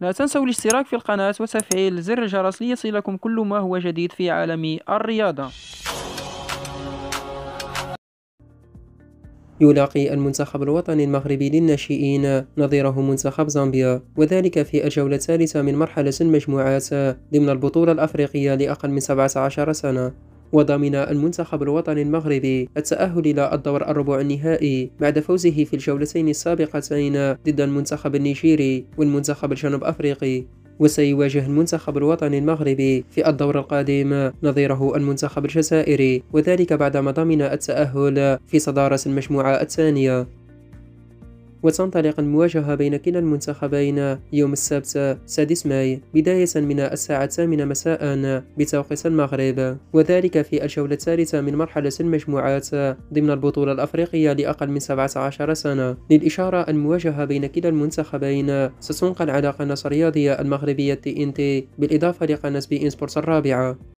لا تنسوا الاشتراك في القناة وتفعيل زر الجرس ليصلكم كل ما هو جديد في عالم الرياضة. يلاقي المنتخب الوطني المغربي للناشئين نظيره منتخب زامبيا، وذلك في الجولة الثالثة من مرحلة المجموعات ضمن البطولة الأفريقية لأقل من 17 سنة، وضمن المنتخب الوطني المغربي التأهل إلى الدور الربع النهائي بعد فوزه في الجولتين السابقتين ضد المنتخب النيجيري والمنتخب الجنوب أفريقي. وسيواجه المنتخب الوطني المغربي في الدور القادم نظيره المنتخب الجزائري، وذلك بعدما ضمن التأهل في صدارة المجموعة الثانية. وتنطلق المواجهة بين كلا المنتخبين يوم السبت 6 ماي بداية من الساعة 8 مساء بتوقيت المغرب، وذلك في الجولة الثالثة من مرحلة المجموعات ضمن البطولة الأفريقية لأقل من 17 سنة. للإشارة، المواجهة بين كلا المنتخبين ستنقل على قناة الرياضية المغربية TNT بالإضافة لقناة بي ان سبورتس الرابعة.